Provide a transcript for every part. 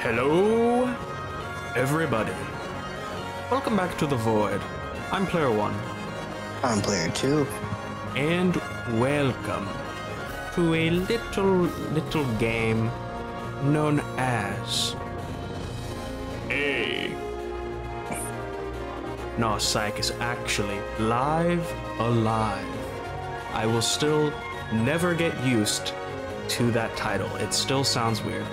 Hello, everybody. Welcome back to the Void. I'm Player 1. I'm Player 2. And welcome to a little game known as... No, Psych is actually Live A Live. I will still never get used to that title. It still sounds weird.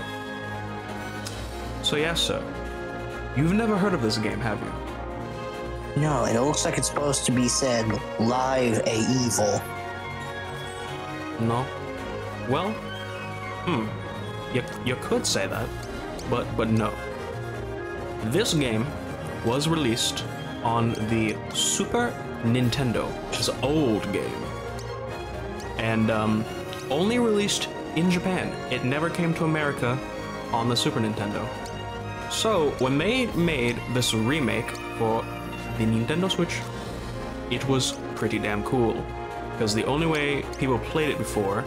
So yes, sir. You've never heard of this game, have you? No, and it looks like it's supposed to be said Live A Evil. No. Well, you could say that, but no. This game was released on the Super Nintendo, which is an old game, and only released in Japan. It never came to America on the Super Nintendo. So when they made this remake for the Nintendo Switch, it was pretty damn cool, because the only way people played it before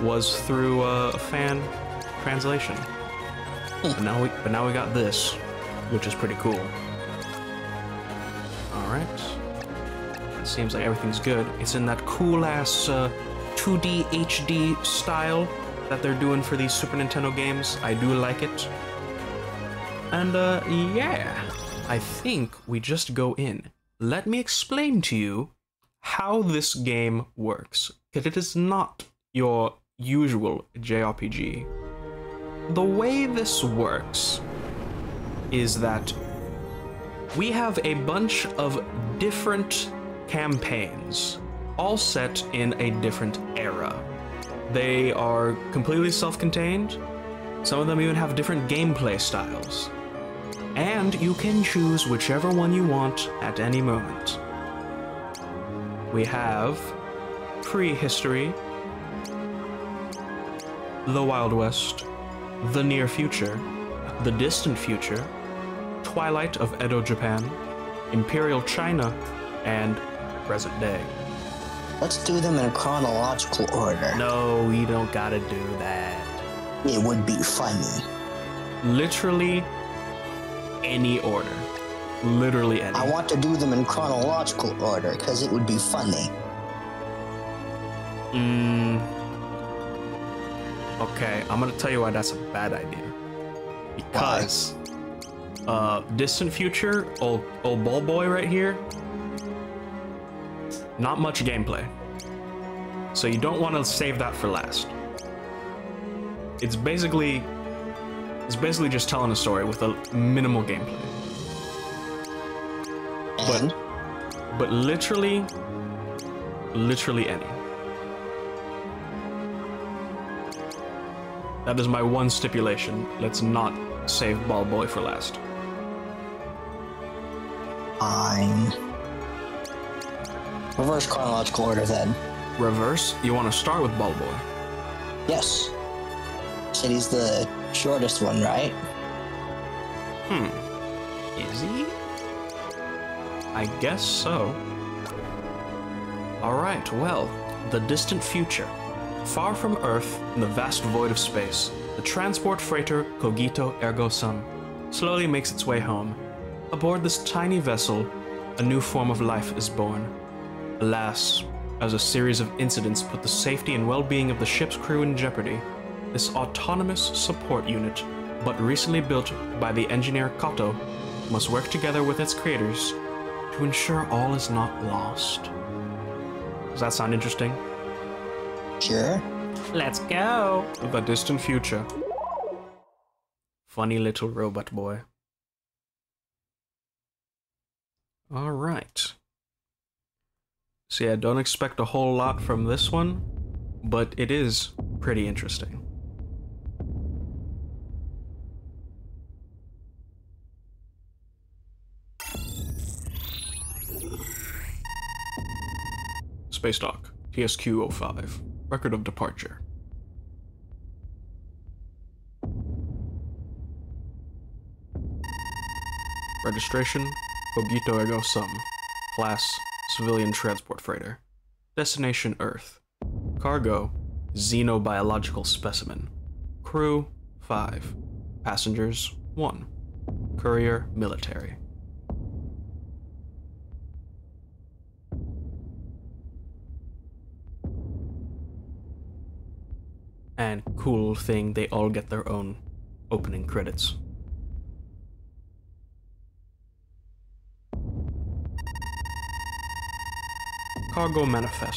was through a fan translation. But now we got this, which is pretty cool. Alright. It seems like everything's good. It's in that cool-ass 2D HD style that they're doing for these Super Nintendo games. I do like it. And, yeah. I think we just go in. Let me explain to you how this game works, because it is not your usual JRPG. The way this works is that we have a bunch of different campaigns, all set in a different era. They are completely self-contained. Some of them even have different gameplay styles. And you can choose whichever one you want at any moment. We have prehistory, the Wild West, the near future, the distant future, Twilight of Edo, Japan, Imperial China, and present day. Let's do them in a chronological order. No, we don't gotta do that. It would be funny. Literally any order. Literally any. I want to do them in chronological order because it would be funny. Okay, I'm gonna tell you why that's a bad idea. Because... Why? Distant future, old ball boy right here, not much gameplay. So you don't want to save that for last. It's basically just telling a story with a minimal gameplay. And? But literally any. That is my one stipulation. Let's not save ball boy for last. Fine. Reverse chronological order then. Reverse? You want to start with Ball Boy? Yes. Said he's the shortest one, right? Is he? I guess so. Alright, well, the distant future. Far from Earth, in the vast void of space, the transport freighter Cogito Ergo Sum slowly makes its way home. Aboard this tiny vessel, a new form of life is born. Alas, as a series of incidents put the safety and well-being of the ship's crew in jeopardy, this autonomous support unit, but recently built by the engineer Kato, must work together with its creators to ensure all is not lost. Does that sound interesting? Sure. Let's go! The distant future. Funny little robot boy. Alright. See, I don't expect a whole lot from this one, but it is pretty interesting. Space Dock, TSQ-05, Record of Departure. Registration. Cogito Ergo Sum, Class, Civilian Transport Freighter. Destination Earth. Cargo, Xenobiological Specimen. Crew, 5. Passengers, 1. Courier, military. And cool thing, they all get their own opening credits. Cargo manifest.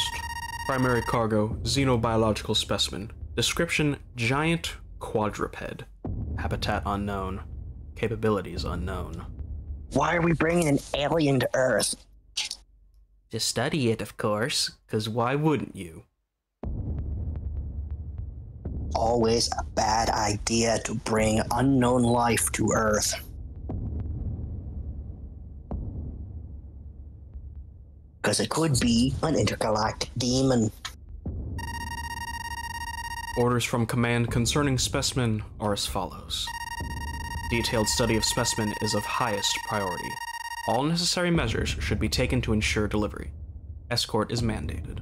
Primary cargo, xenobiological specimen. Description, giant quadruped. Habitat unknown. Capabilities unknown. Why are we bringing an alien to Earth? To study it, of course, because why wouldn't you? Always a bad idea to bring unknown life to Earth. Because it could be an intergalactic demon. Orders from command concerning specimen are as follows. Detailed study of specimen is of highest priority. All necessary measures should be taken to ensure delivery. Escort is mandated.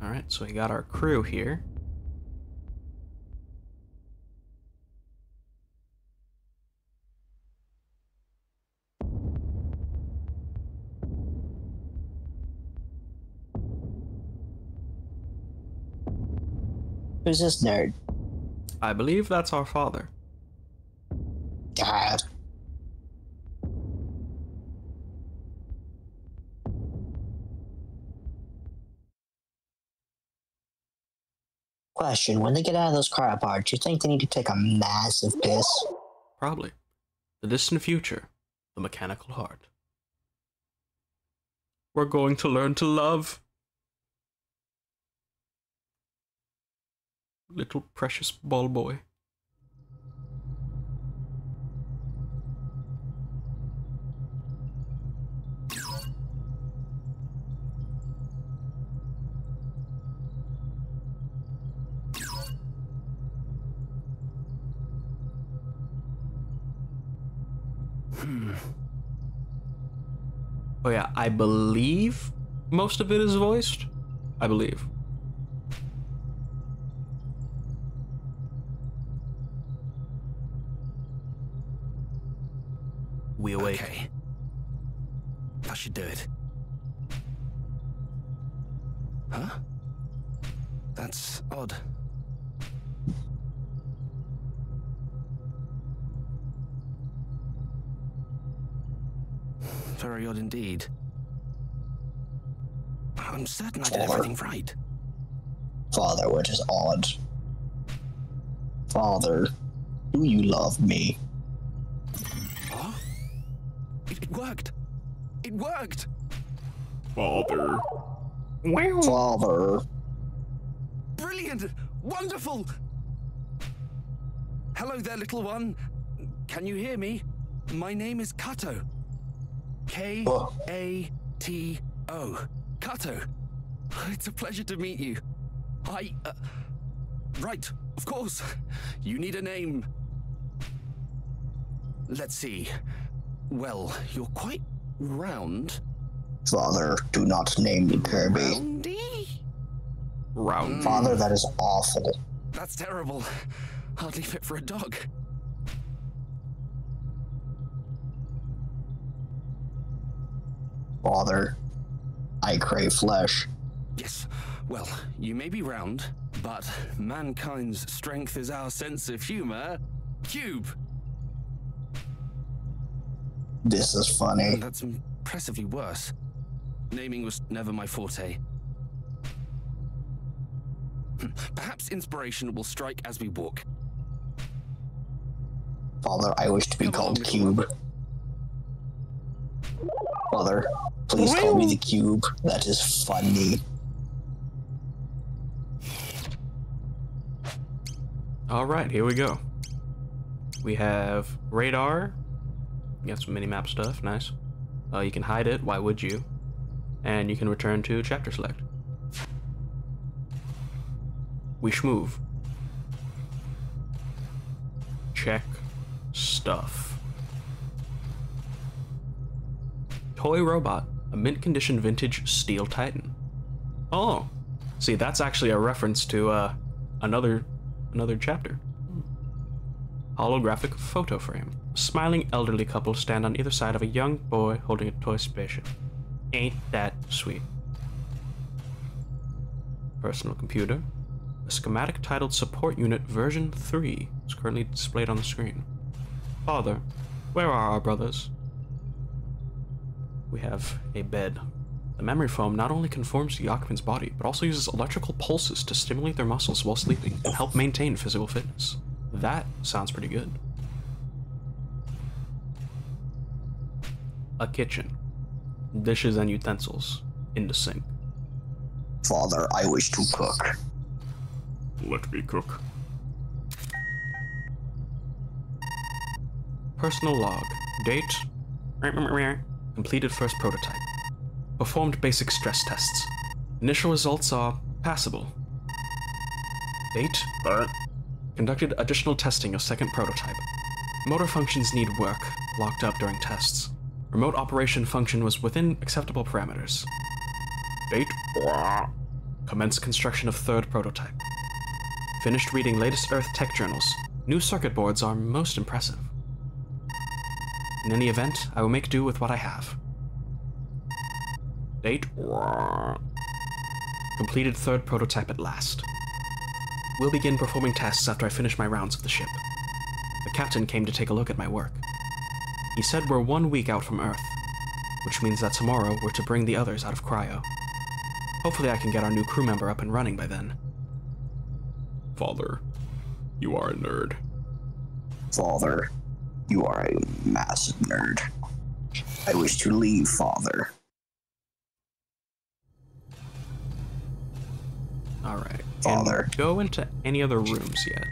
Alright, so we got our crew here. Who's this nerd? I believe that's our father. God. Question, when they get out of those car parts, do you think they need to take a massive piss? Probably. The distant future. The mechanical heart. We're going to learn to love. Little precious ball boy. Oh yeah, I believe most of it is voiced. I believe. We awake. Okay. I should do it. Huh? That's odd. Very odd indeed. I'm certain I did everything right. Father, which is odd. Father, do you love me? Huh? It worked! It worked! Father. Wow. Father. Brilliant! Wonderful! Hello there, little one. Can you hear me? My name is Kato. K-A-T-O. Kato. It's a pleasure to meet you. Right, of course. You need a name. Let's see. Well, you're quite round. Father, do not name me Kirby. Roundy? Round. Father, that is awful. That's terrible. Hardly fit for a dog. Father, I crave flesh. Yes, well, you may be round, but mankind's strength is our sense of humor. Cube. This is funny. That's impressively worse. Naming was never my forte. Perhaps inspiration will strike as we walk. Father, I wish to be called Cube. Father, please call me the Cube. That is funny. Alright, here we go. We have radar. You got some minimap stuff, nice. You can hide it, why would you? And you can return to chapter select. We shmove. Check stuff. Toy robot, a mint condition vintage steel titan. Oh, see, that's actually a reference to another chapter. Holographic photo frame. A smiling elderly couple stand on either side of a young boy holding a toy spaceship. Ain't that sweet. Personal computer. A schematic titled Support Unit Version 3 is currently displayed on the screen. Father, where are our brothers? We have a bed. The memory foam not only conforms to the occupant's body, but also uses electrical pulses to stimulate their muscles while sleeping and help maintain physical fitness. That sounds pretty good. A kitchen. Dishes and utensils in the sink. Father, I wish to cook. Let me cook. Personal log. Date. Completed first prototype. Performed basic stress tests. Initial results are passable. Date. Conducted additional testing of second prototype. Motor functions need work, locked up during tests. Remote operation function was within acceptable parameters. Date. Commenced construction of third prototype. Finished reading latest Earth tech journals. New circuit boards are most impressive. In any event, I will make do with what I have. Date. Completed third prototype at last. We'll begin performing tests after I finish my rounds of the ship. The captain came to take a look at my work. He said we're 1 week out from Earth, which means that tomorrow we're to bring the others out of cryo. Hopefully I can get our new crew member up and running by then. Father, you are a nerd. Father, you are a massive nerd. I wish to leave, Father. Alright. Father. And go into any other rooms yet.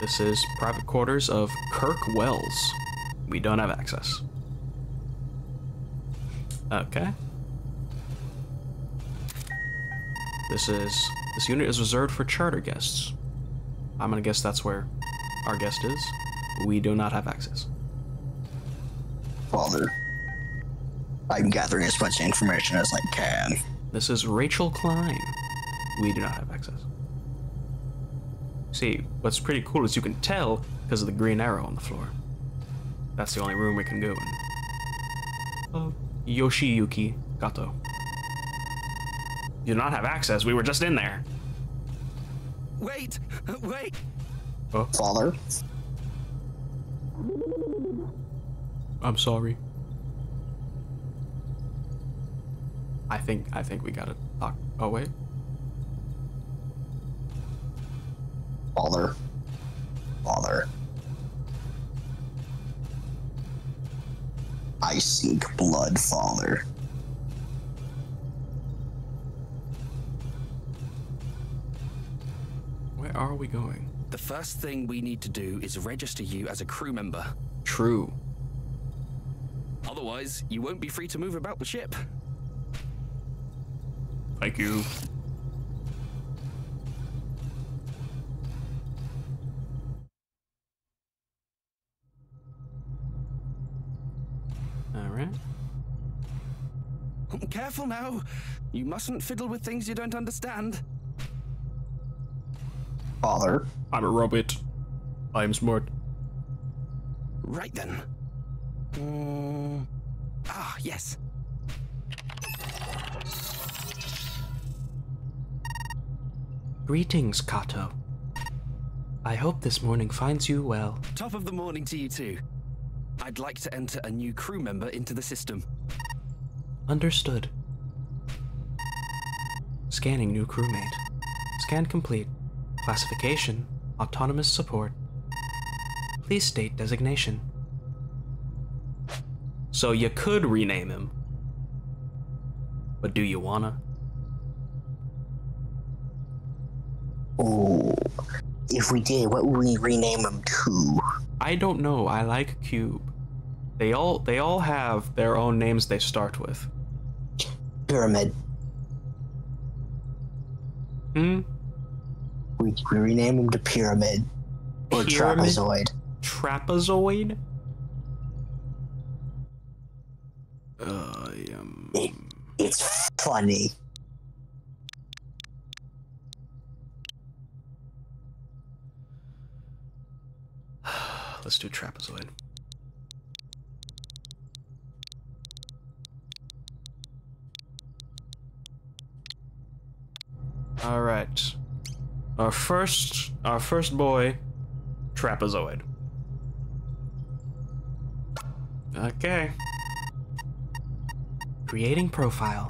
This is private quarters of Kirk Wells. We don't have access. Okay. This unit is reserved for charter guests. I'm gonna guess that's where our guest is. We do not have access. Father, I'm gathering as much information as I can. This is Rachel Klein. We do not have access. See, what's pretty cool is you can tell because of the green arrow on the floor. That's the only room we can go in. Yoshiyuki Kato. You do not have access. We were just in there. Wait! Wait! Oh. Father? I'm sorry. I think we gotta talk. Oh, wait. Father. Father. I seek blood, Father. Where are we going? The first thing we need to do is register you as a crew member. True. Otherwise, you won't be free to move about the ship. Thank you. All right. Careful now. You mustn't fiddle with things you don't understand. Father, I'm a robot. I'm smart. Right then. Yes. Greetings, Kato. I hope this morning finds you well. Top of the morning to you too. I'd like to enter a new crew member into the system. Understood. Scanning new crewmate. Scan complete. Classification, autonomous support. Please state designation. So you could rename him. But do you wanna? Oh, if we did, what would we rename him to? I don't know. I like Cube. They all have their own names they start with. Pyramid. We rename him to Pyramid. Or Trapezoid. Trapezoid? It's funny. Let's do trapezoid. All right. Our first boy, trapezoid. Okay. Creating profile.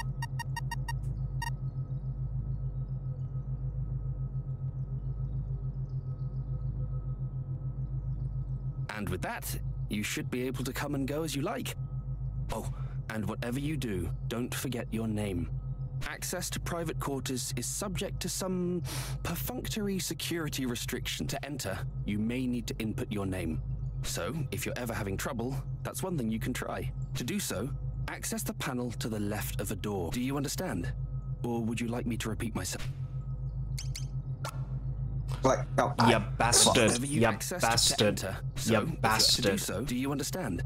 And with that, you should be able to come and go as you like. Oh, and whatever you do, don't forget your name. Access to private quarters is subject to some perfunctory security restriction. To enter, you may need to input your name. So, if you're ever having trouble, that's one thing you can try. To do so, access the panel to the left of a door. Do you understand? Or would you like me to repeat myself? Like, oh, you bastard. You bastard. You bastard. Do you understand?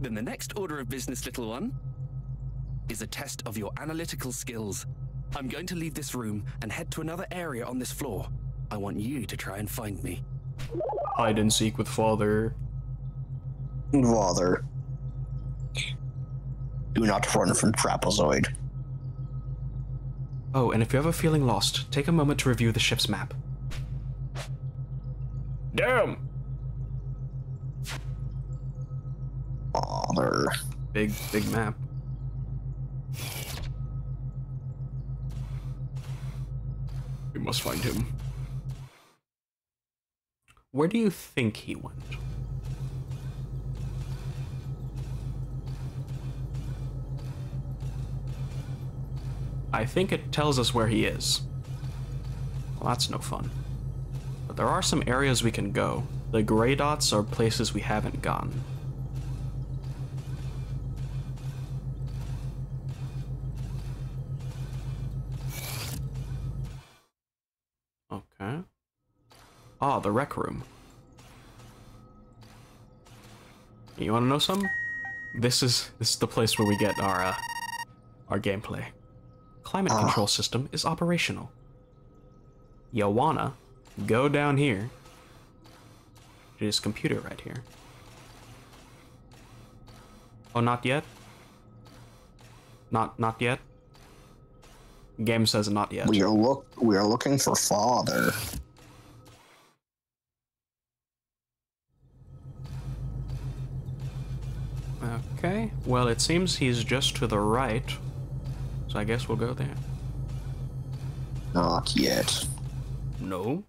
Then the next order of business, little one, is a test of your analytical skills. I'm going to leave this room and head to another area on this floor. I want you to try and find me. Hide and seek with father. Father. Do not run from trapezoid. Oh, and if you're ever feeling lost, take a moment to review the ship's map. Damn! Father. Big map. We must find him. Where do you think he went? I think it tells us where he is. Well, that's no fun. But there are some areas we can go. The gray dots are places we haven't gone. Okay. Ah, the rec room. You wanna know something? This is the place where we get our gameplay. Climate control system is operational. You wanna go down here to this computer right here. Oh, not yet? Not yet? Game says not yet. We are looking for father. Okay, well, it seems he's just to the right, so I guess we'll go there. Not yet. No.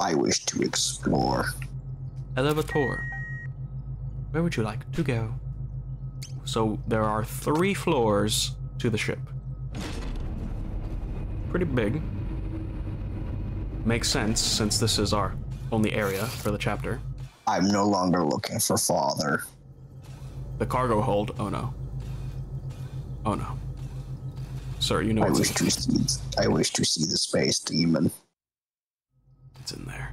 I wish to explore. Elevator. Where would you like to go? So there are 3 floors to the ship. Pretty big. Makes sense since this is our only area for the chapter. I'm no longer looking for father. The cargo hold. Oh no. Oh no. Sir, you know I wish to see the space demon. It's in there.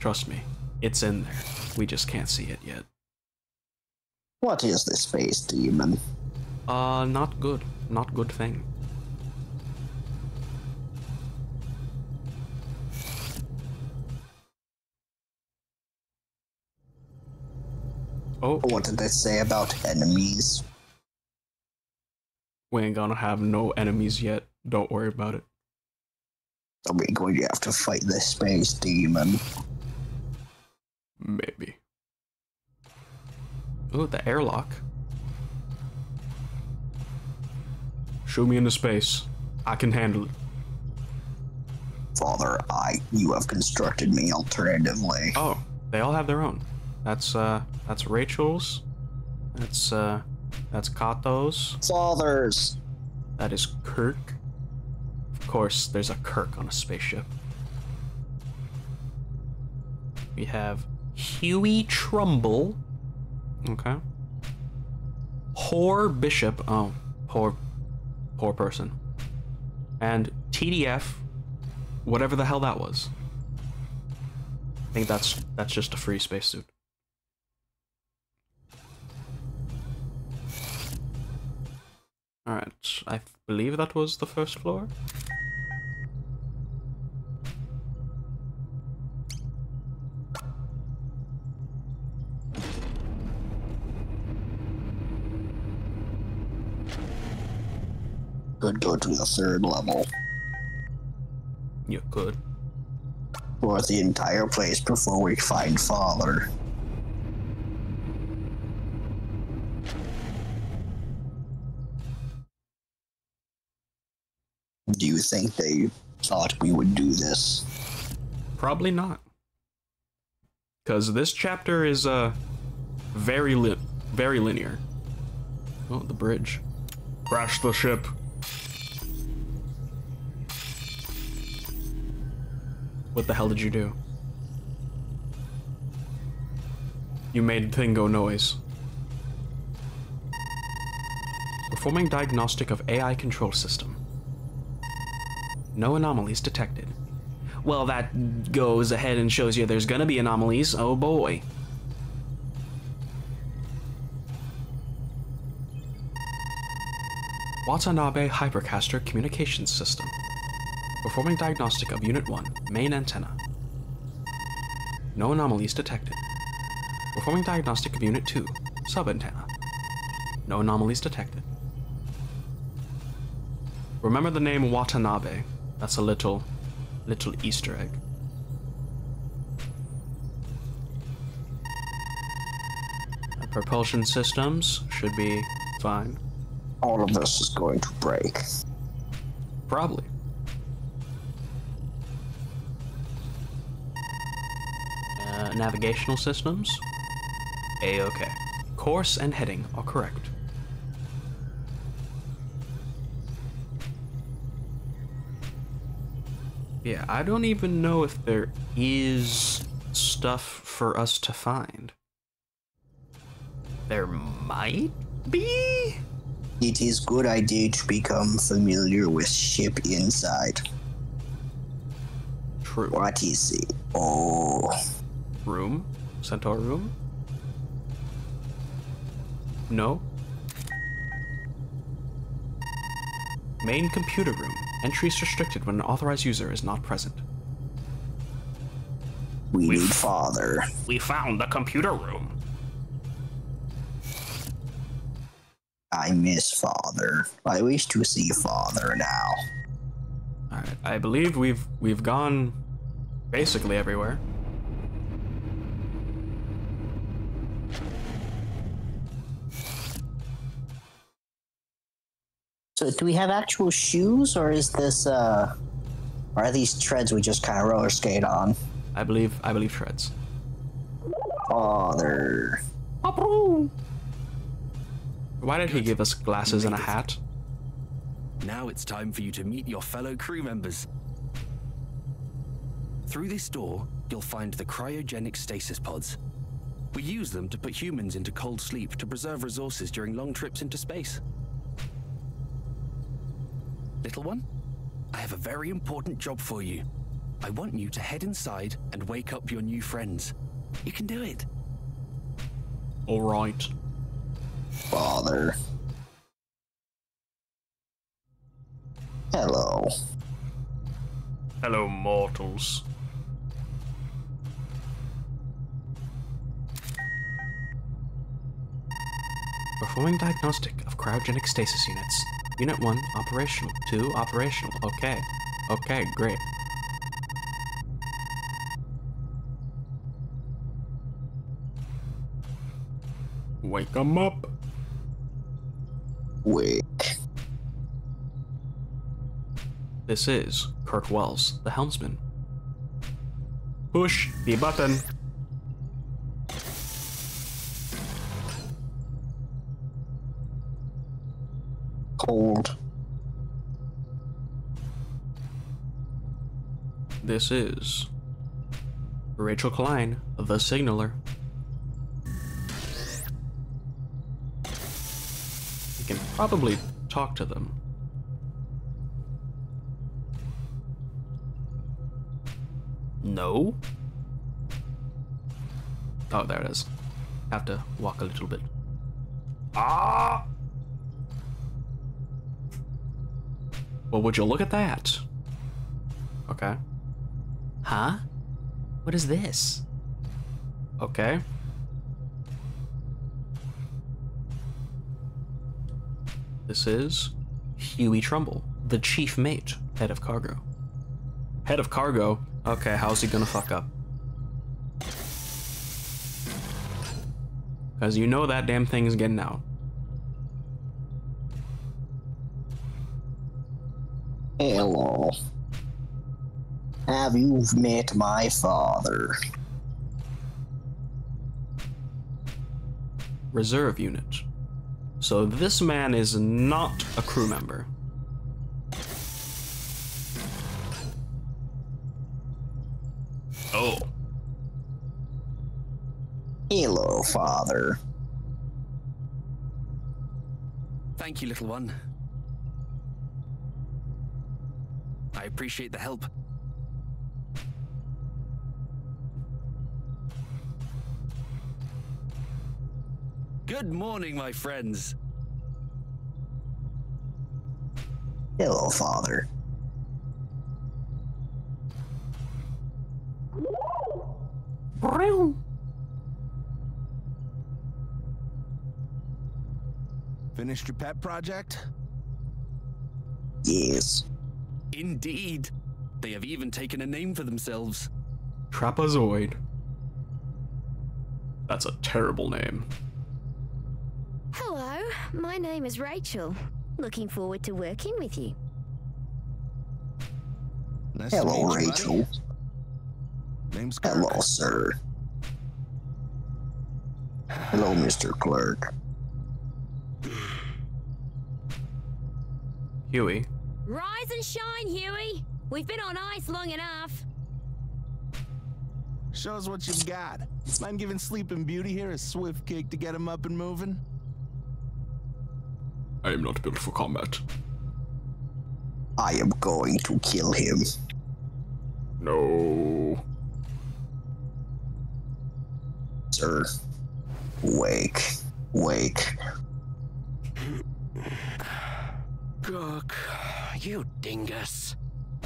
Trust me, it's in there. We just can't see it yet. What is this space demon? Not good. Not good thing. Oh. What did they say about enemies? We ain't gonna have no enemies yet. Don't worry about it. Are we going to have to fight this space demon? Maybe. Ooh, the airlock. Shoot me into space. I can handle it. Father, you have constructed me alternatively. Oh, they all have their own. That's Rachel's. That's Kato's. Father's. That is Kirk. Of course, there's a Kirk on a spaceship. We have Huey Trumbull. Okay. Poor Bishop. Oh, poor person. And TDF, whatever the hell that was. I think that's just a free spacesuit. All right, I believe that was the first floor. Could go to the third level. You could. Or the entire place before we find Father. Do you think they thought we would do this? Probably not. Because this chapter is very linear. Oh, the bridge. Crash the ship. What the hell did you do? You made thing go noise. Performing diagnostic of AI control system. No anomalies detected. Well, that goes ahead and shows you there's gonna be anomalies. Oh boy. Watanabe Hypercaster Communications System. Performing diagnostic of Unit 1, main antenna. No anomalies detected. Performing diagnostic of Unit 2, sub-antenna. No anomalies detected. Remember the name Watanabe. That's a little Easter egg. The propulsion systems should be fine. All of this is going to break. Probably. Navigational systems? A-okay. Course and heading are correct. Yeah, I don't even know if there is stuff for us to find. There might be? It is a good idea to become familiar with ship inside. True. What is it? Oh... room? Centaur room? No. Main computer room. Entry is restricted when an authorized user is not present. We need Father. We found the computer room. I miss Father. I wish to see Father now. Alright, I believe we've gone basically everywhere. So do we have actual shoes, or is this, are these treads we just kind of roller skate on? I believe treads. Father. Why did he give us glasses and a hat? Now it's time for you to meet your fellow crew members. Through this door, you'll find the cryogenic stasis pods. We use them to put humans into cold sleep to preserve resources during long trips into space. Little one, I have a very important job for you. I want you to head inside and wake up your new friends. You can do it. All right. Father. Hello. Hello, mortals. Performing diagnostic of cryogenic stasis units. Unit 1, operational. 2, operational. Okay. Okay, great. Wake 'em up! Wake. This is Kirk Wells, the helmsman. Push the button! Cold. This is Rachel Klein, the signaler. You can probably talk to them. No? Oh, there it is. Have to walk a little bit. Ah! Well, would you look at that? Okay. Huh? What is this? Okay. This is Huey Trumbull, the chief mate, head of cargo. Head of cargo? Okay, how's he gonna fuck up? Because you know that damn thing is getting out. Hello. Have you met my father? Reserve unit. So this man is not a crew member. Oh. Hello, father. Thank you, little one. I appreciate the help. Good morning, my friends. Hello, father. Finished your pet project? Yes. Indeed. They have even taken a name for themselves. Trapezoid. That's a terrible name. Hello, my name is Rachel. Looking forward to working with you. Nice. Hello, Rachel. Name's Kirk. Hello, sir. Hello, Mr. Clerk. Huey. Rise and shine, Huey. We've been on ice long enough. Show us what you've got. Mind giving Sleeping Beauty here a swift kick to get him up and moving? I am not built for combat. I am going to kill him. No. Sir. Wake. Wake. Kirk, you dingus.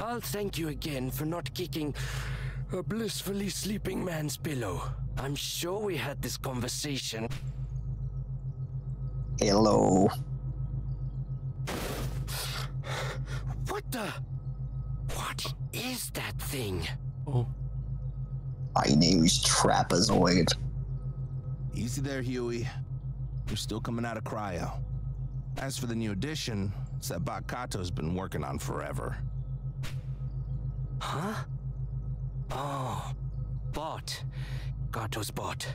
I'll thank you again for not kicking a blissfully sleeping man's pillow. I'm sure we had this conversation. Hello. What the? What is that thing? Oh. My name is Trapezoid. Easy there, Huey. You're still coming out of cryo. As for the new addition, Sabat Kato's been working on forever. Huh? Oh, bot. Kato's bot.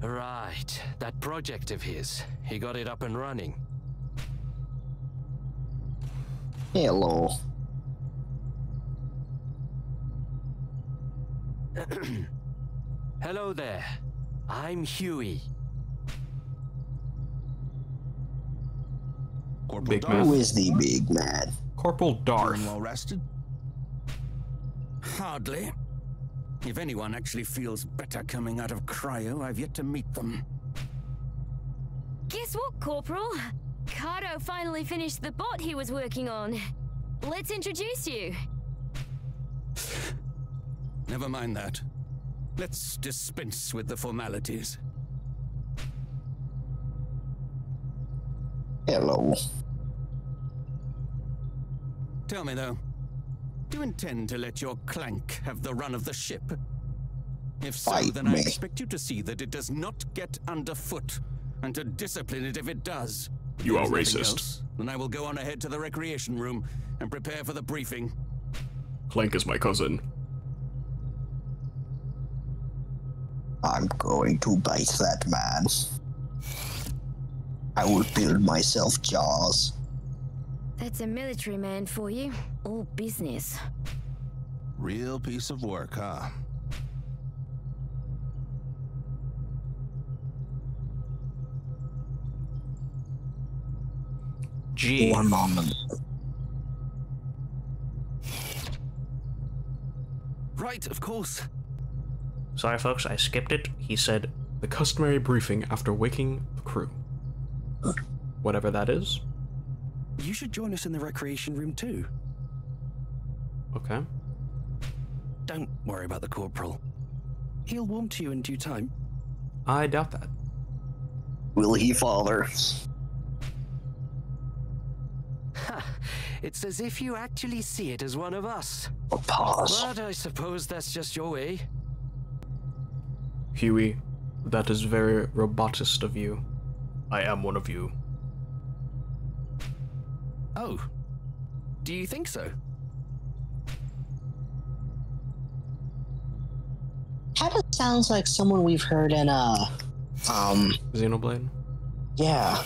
Right, that project of his. He got it up and running. Hello. Hello there. I'm Huey. Corporal Darth. Who is the big man? Corporal Darth. Well rested? Hardly. If anyone actually feels better coming out of cryo, I've yet to meet them. Guess what, Corporal? Kato finally finished the bot he was working on. Let's introduce you. Never mind that. Let's dispense with the formalities. Hello. Tell me, though, do you intend to let your clank have the run of the ship? If so, then I expect you to see that it does not get underfoot, and to discipline it if it does. You are racist. Then I will go on ahead to the recreation room and prepare for the briefing. Clank is my cousin. I'm going to bite that man. I will build myself jaws. That's a military man for you. All business. Real piece of work, huh? Gee. One moment. Right, of course. Sorry, folks, I skipped it. He said, the customary briefing after waking the crew. Whatever that is. You should join us in the recreation room too. Okay. Don't worry about the corporal. He'll warm to you in due time. I doubt that. Will he, Father? It's as if you actually see it as one of us. A pause. But I suppose that's just your way. Huey, that is very robotist of you. I am one of you. Oh, do you think so? How does it sounds like someone we've heard in Xenoblade? Yeah.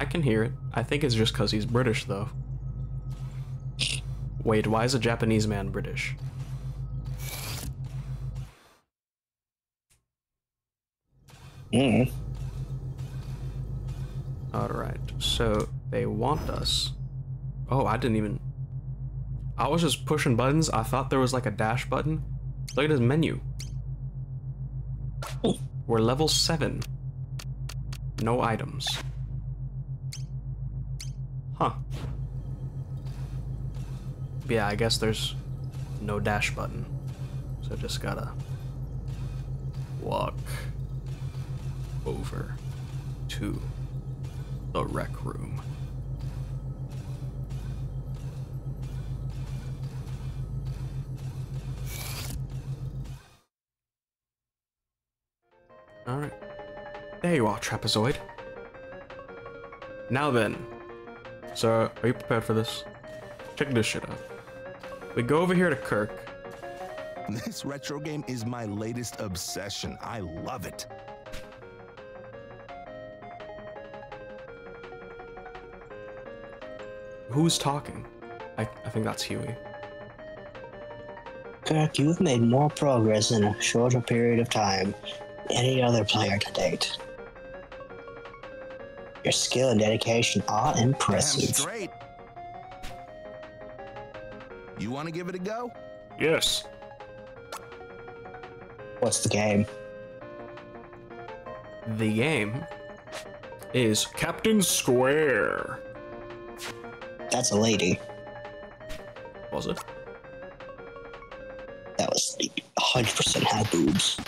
I can hear it. I think it's just because he's British, though. Wait, why is a Japanese man British? Mm. Alright, so they want us. Oh, I didn't even... I was just pushing buttons. I thought there was like a dash button. Look at his menu. We're level 7. No items. Huh. Yeah, I guess there's no dash button. So just gotta walk over to the rec room. All right. There you are, Trapezoid. Now then. So, are you prepared for this? Check this shit out. We go over here to Kirk. This retro game is my latest obsession. I love it. Who's talking? I think that's Huey. Kirk, you've made more progress in a shorter period of time any other player to date. Your skill and dedication are impressive. Damn straight. You want to give it a go? Yes. What's the game? The game is Captain Square. That's a lady. Was it? That was 100% high boobs.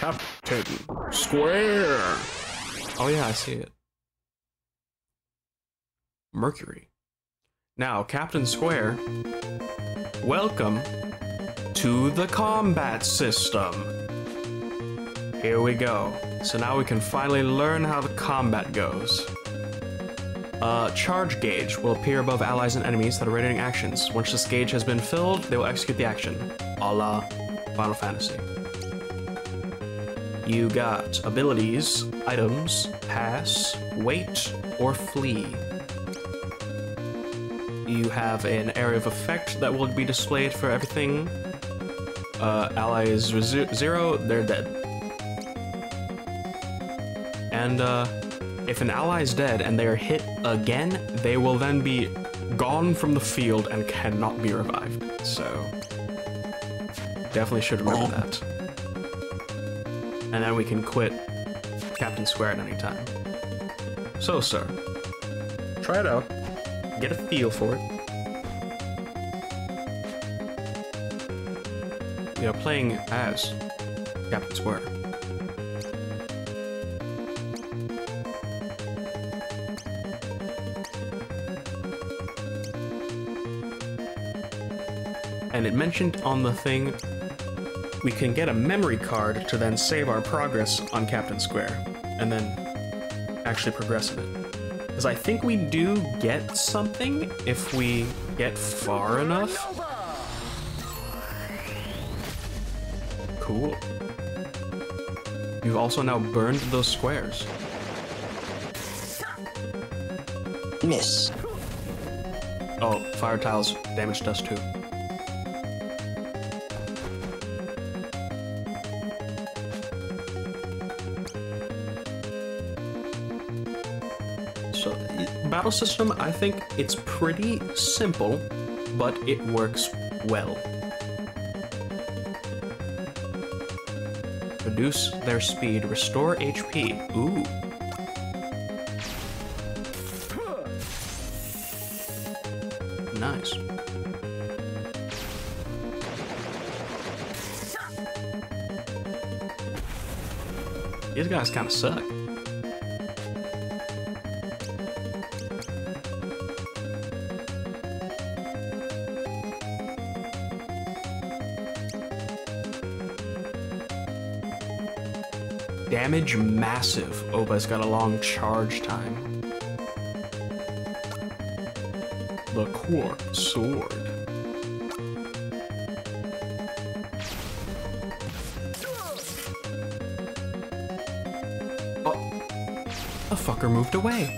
Captain Square! Oh yeah, I see it. Mercury. Now, Captain Square, welcome to the combat system. Here we go. So now we can finally learn how the combat goes. Charge gauge will appear above allies and enemies that are readying actions. Once this gauge has been filled, they will execute the action, a la Final Fantasy. You got abilities, items, pass, wait, or flee. You have an area of effect that will be displayed for everything. Allies with 0, they're dead. And if an ally is dead and they are hit again, they will then be gone from the field and cannot be revived. So, definitely should remember that. And then we can quit Captain Square at any time. So, sir, try it out. Get a feel for it. We are playing as Captain Square. And it mentioned on the thing, we can get a memory card to then save our progress on Captain Square, and then actually progress in it. Because I think we do get something if we get far enough. Cool. You've also now burned those squares. Miss. Oh, fire tiles damaged us too. battle system, I think it's pretty simple, but it works well. Reduce their speed, restore HP. Ooh. Nice. These guys kind of suck. Damage massive. Oba's got a long charge time. The quartz sword. Oh, a fucker moved away.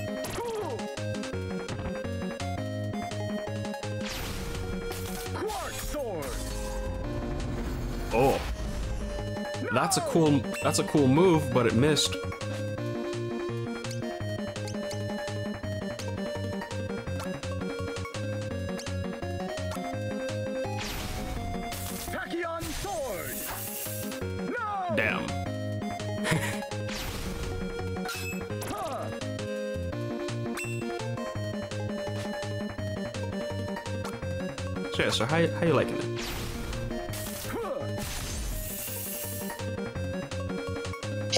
Oh. That's a cool move, but it missed. Tachyon sword. No! Damn. So yeah, so how you liking it?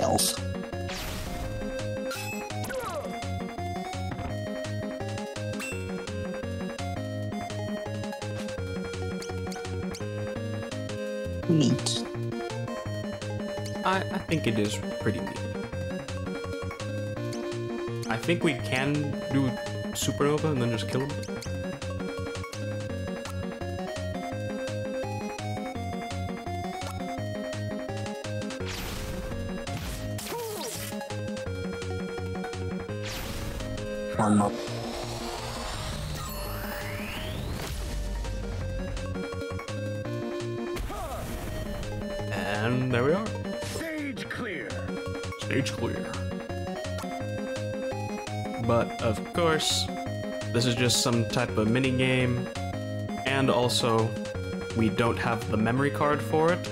Health. Neat. I think it is pretty neat. I think we can do supernova and then just kill him. Up. And there we are. Stage clear. Stage clear. But of course, this is just some type of mini game, and also we don't have the memory card for it.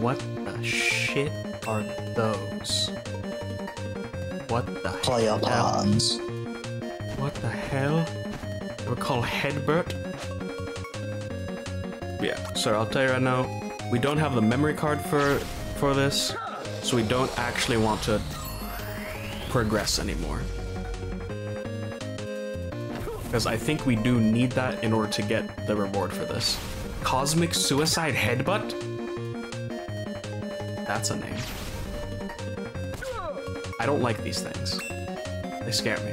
What the shit are those? What the hell? Player pawns. What the hell? They were called Headbert? Yeah, sir, I'll tell you right now, we don't have the memory card for this, so we don't actually want to progress anymore. Because I think we do need that in order to get the reward for this. Cosmic Suicide Headbutt? That's a name. I don't like these things. They scare me.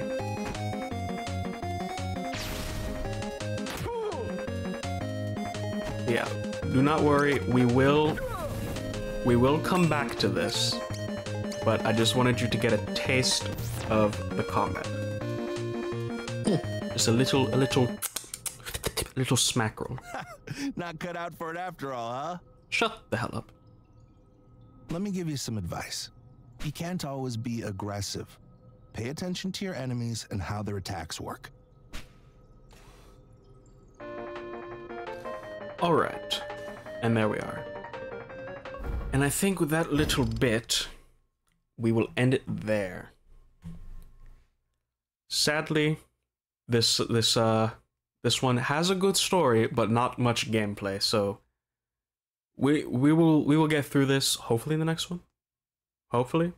Yeah, do not worry, we will come back to this, but I just wanted you to get a taste of the combat. Just a little smack roll. Not cut out for it after all, huh? Shut the hell up. Let me give you some advice. You can't always be aggressive. Pay attention to your enemies and how their attacks work. All right, and there we are. And I think with that little bit, we will end it there. Sadly, this one has a good story, but not much gameplay. So we will get through this. Hopefully in the next one. Hopefully,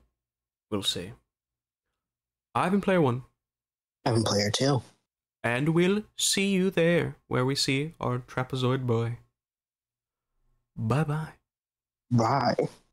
we'll see. I've been Player One. I've been Player Two. And we'll see you there, where we see our trapezoid boy. Bye-bye. Bye.